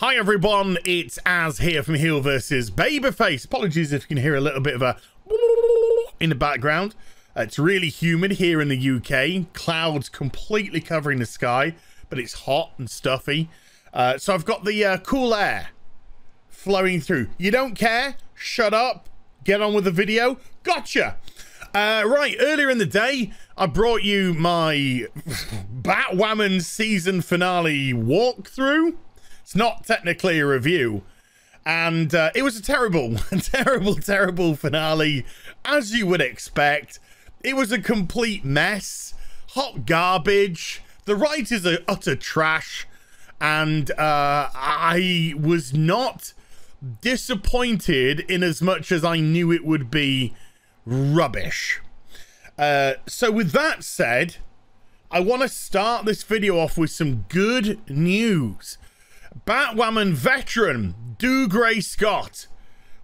Hi everyone, it's Az here from Heel vs. Babyface. Apologies if you can hear a little bit of a in the background. It's really humid here in the UK. Clouds completely covering the sky, but it's hot and stuffy. So I've got the cool air flowing through. You don't care? Shut up. Get on with the video. Gotcha. Right, earlier in the day, I brought you my Batwoman season finale walkthrough. It's not technically a review. And it was a terrible, terrible finale, as you would expect. It was a complete mess, hot garbage. The writers are utter trash. And I was not disappointed in as much as I knew it would be rubbish. So with that said, I want to start this video off with some good news. Batwoman veteran Dougray Scott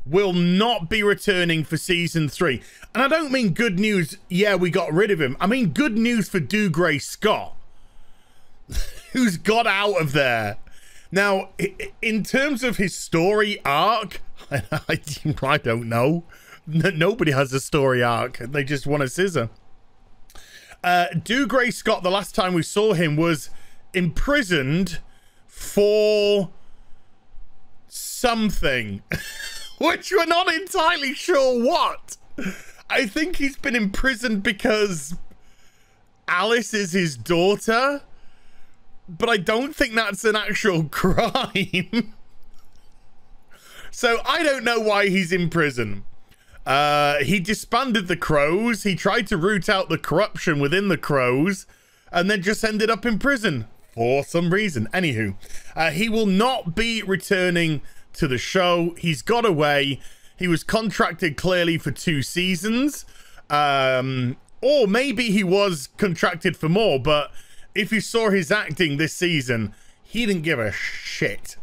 will not be returning for season 3. And I don't mean good news, yeah, we got rid of him. I mean good news for Dougray Scott, who's got out of there. Now, in terms of his story arc, I don't know. Nobody has a story arc. They just want a scissor. Dougray Scott, the last time we saw him, was imprisoned for something which we're not entirely sure what. I think he's been imprisoned because Alice is his daughter, but I don't think that's an actual crime. So I don't know why he's in prison. He disbanded the Crows. He tried to root out the corruption within the Crows and then just ended up in prison for some reason. Anywho, he will not be returning to the show. He's got away. He was contracted clearly for 2 seasons. Or maybe he was contracted for more, but if you saw his acting this season, he didn't give a shit.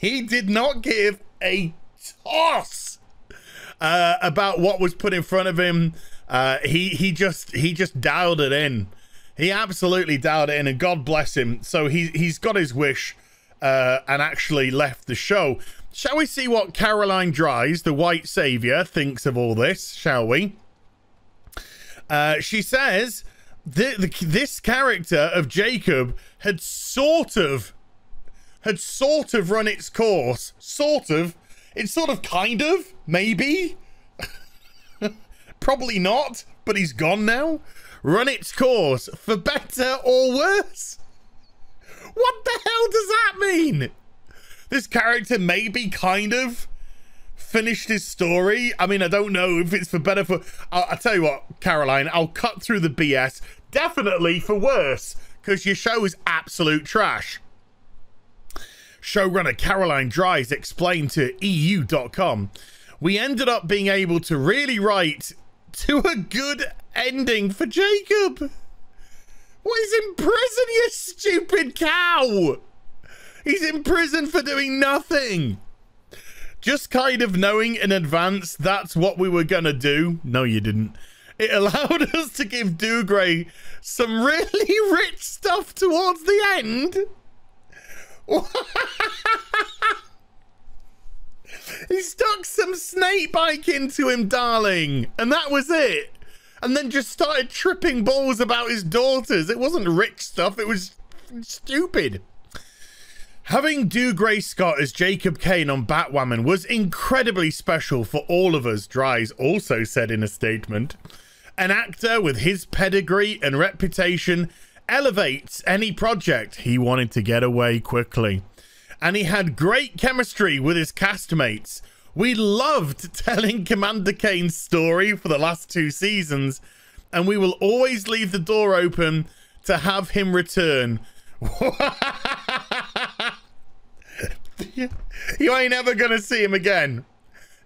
He did not give a toss about what was put in front of him. He just dialed it in. He absolutely dialed it in, and God bless him. So he's got his wish and actually left the show. Shall we see what Caroline Dries, the white savior, thinks of all this, shall we? She says, this character of Jacob had sort of run its course. Sort of. It's sort of, kind of, maybe. Probably not, but he's gone now. Run its course for better or worse. What the hell does that mean? This character maybe kind of finished his story. I mean, I don't know if it's for better for... I'll tell you what, Caroline, I'll cut through the BS. Definitely for worse, because your show is absolute trash. Showrunner Caroline Dries explained to EU.com, we ended up being able to really write to a good ending for Jacob. Well, he's in prison, you stupid cow. He's in prison for doing nothing. Just kind of knowing in advance that's what we were gonna do. No, you didn't. It allowed us to give Dougray some really rich stuff towards the end. He stuck some snake bike into him, darling, and that was it. And then just started tripping balls about his daughters. It wasn't rich stuff. It was stupid. Having Dougray Scott as Jacob Kane on Batwoman was incredibly special for all of us, Dries also said in a statement. An actor with his pedigree and reputation elevates any project. He wanted to get away quickly. And he had great chemistry with his castmates. We loved telling Commander Kane's story for the last 2 seasons, and we will always leave the door open to have him return. You ain't ever gonna see him again.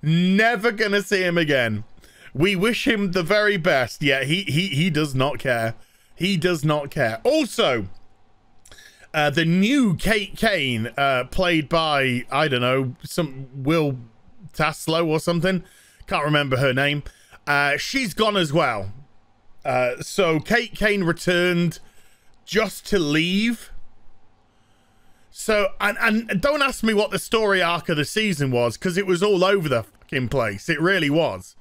Never gonna see him again. We wish him the very best. Yeah, he does not care. He does not care. Also, the new Kate Kane, played by, I don't know, some Will Taslow or something, can't remember her name, she's gone as well. So Kate Kane returned just to leave. So, and don't ask me what the story arc of the season was, because it was all over the fucking place. It really was.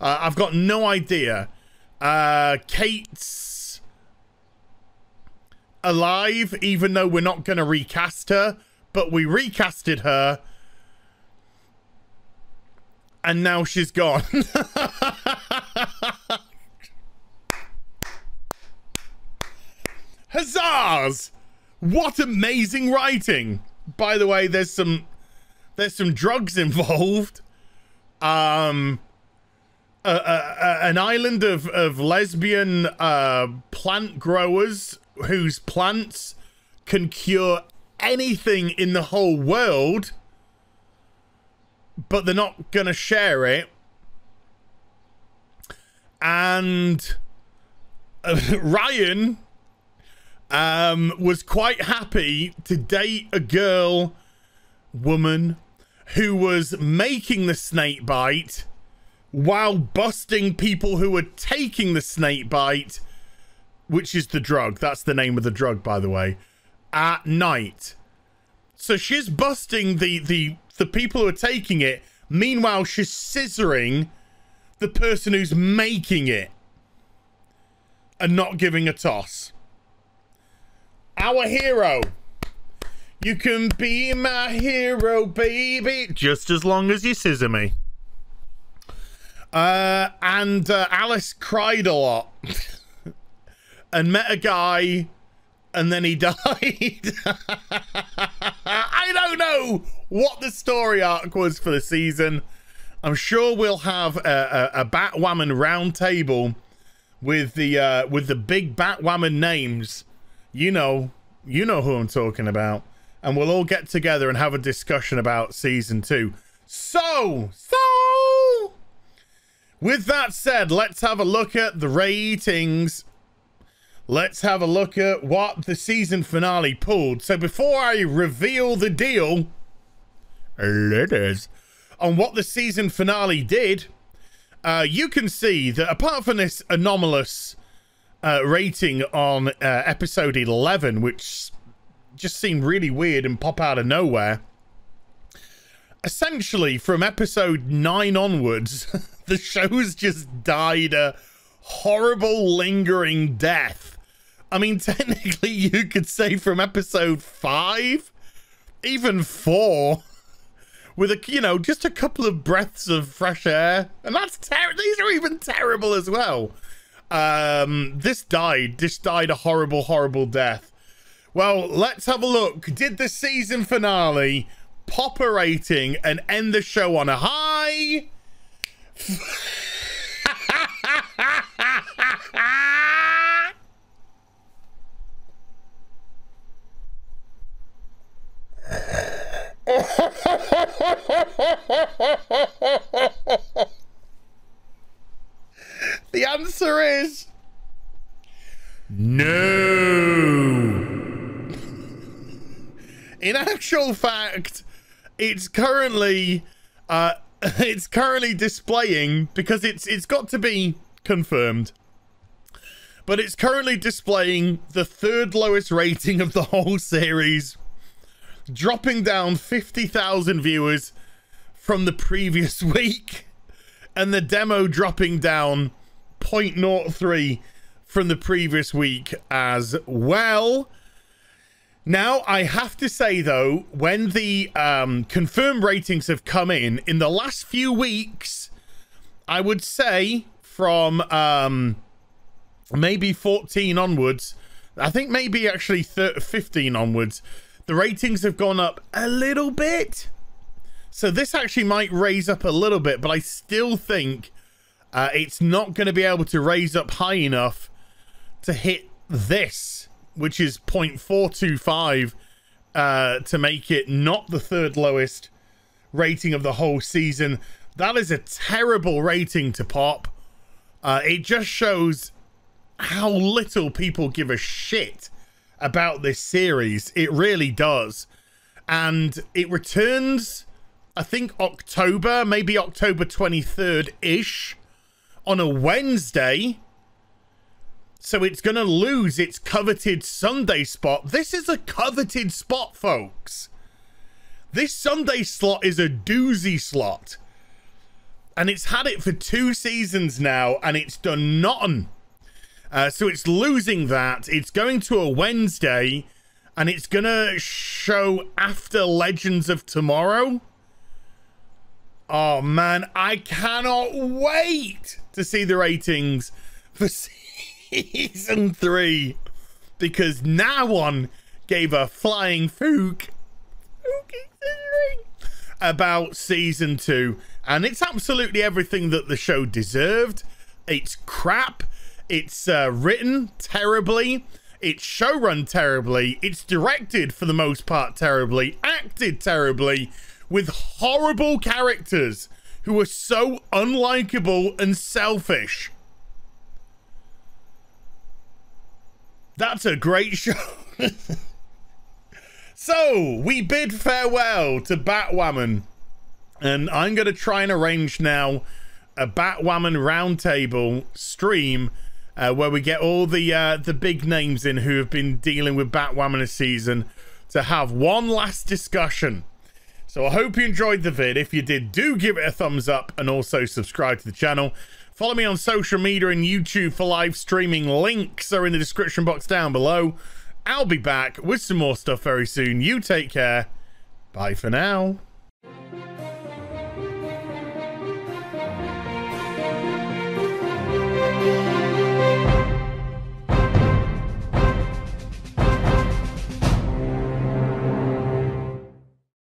I've got no idea. Kate's alive, even though we're not going to recast her, but we recasted her, and now she's gone. Huzzahs! What amazing writing! By the way, there's some drugs involved. An island of lesbian plant growers whose plants can cure anything in the whole world, but they're not gonna share it. And Ryan was quite happy to date a woman who was making the snake bite while busting people who were taking the snake bite, which is the drug. That's the name of the drug, by the way, at night. So she's busting the people who are taking it. Meanwhile, she's scissoring the person who's making it and not giving a toss. Our hero. You can be my hero, baby, just as long as you scissor me. Alice cried a lot and met a guy, and then he died. I don't know what the story arc was for the season. I'm sure we'll have a Batwoman round table with the big Batwoman names. You know who I'm talking about, and we'll all get together and have a discussion about season 2. So with that said, let's have a look at the ratings. Let's have a look at what the season finale pulled. So before I reveal the deal, on what the season finale did, you can see that apart from this anomalous rating on episode 11, which just seemed really weird and pop out of nowhere, essentially from episode 9 onwards, the show's just died a horrible lingering death. I mean, technically you could say from episode 5, even 4, with a, you know, just a couple of breaths of fresh air, and that's terrible. These are even terrible as well. This died a horrible, horrible death. Well, let's have a look. Did the season finale pop a rating and end the show on a high? The answer is no. In actual fact, it's currently displaying, because it's got to be confirmed, but it's currently displaying the 3rd lowest rating of the whole series, dropping down 50,000 viewers from the previous week, and the demo dropping down 0.03 from the previous week as well. Now, I have to say, though, when the confirmed ratings have come in the last few weeks, I would say from maybe 14 onwards, I think maybe actually 15 onwards, the ratings have gone up a little bit. So this actually might raise up a little bit, but I still think it's not going to be able to raise up high enough to hit this, which is 0.425, to make it not the 3rd lowest rating of the whole season. That is a terrible rating to pop. It just shows how little people give a shit about this series. It really does. And it returns, I think, October, maybe October 23rd-ish, on a Wednesday. So it's going to lose its coveted Sunday spot. This is a coveted spot, folks. This Sunday slot is a doozy slot. And it's had it for 2 seasons now, and it's done nothing. So it's losing that. It's going to a Wednesday, and it's going to show after Legends of Tomorrow. Oh, man, I cannot wait to see the ratings for Season 3. Because no one gave a flying fook about Season 2. And it's absolutely everything that the show deserved. It's crap. It's written terribly. It's showrun terribly. It's directed, for the most part, terribly. Acted terribly. With horrible characters who are so unlikable and selfish. That's a great show. So, we bid farewell to Batwoman. And I'm going to try and arrange now a Batwoman roundtable stream where we get all the big names in who have been dealing with Batwoman this season to have one last discussion. So I hope you enjoyed the vid. If you did, do give it a thumbs up and also subscribe to the channel. Follow me on social media and YouTube for live streaming. Links are in the description box down below. I'll be back with some more stuff very soon. You take care. Bye for now.